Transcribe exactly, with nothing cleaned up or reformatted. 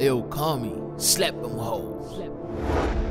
Ill Kami, slap them hoes.